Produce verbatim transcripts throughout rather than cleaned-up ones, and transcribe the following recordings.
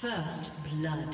First blood.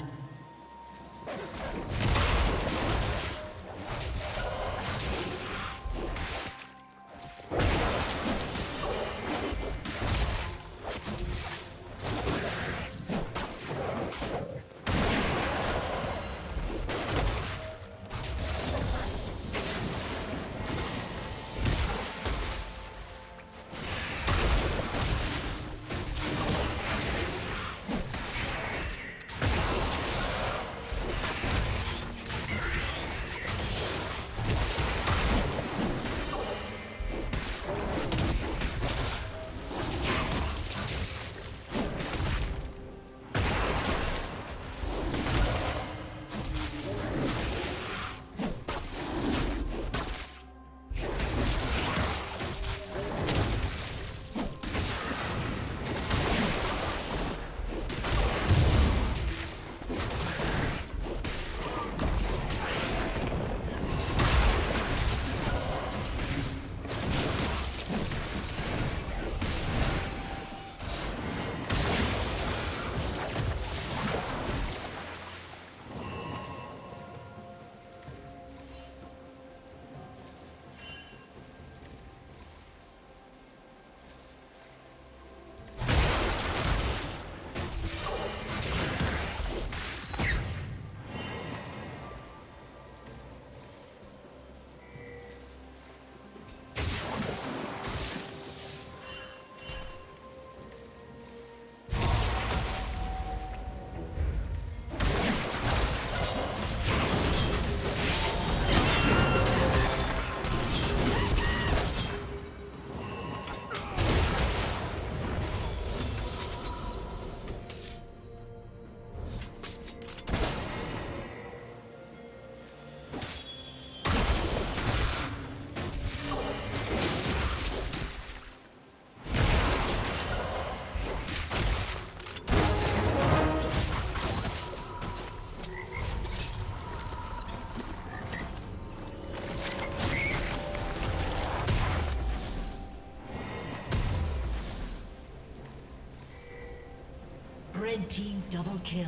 Red team double kill.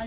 A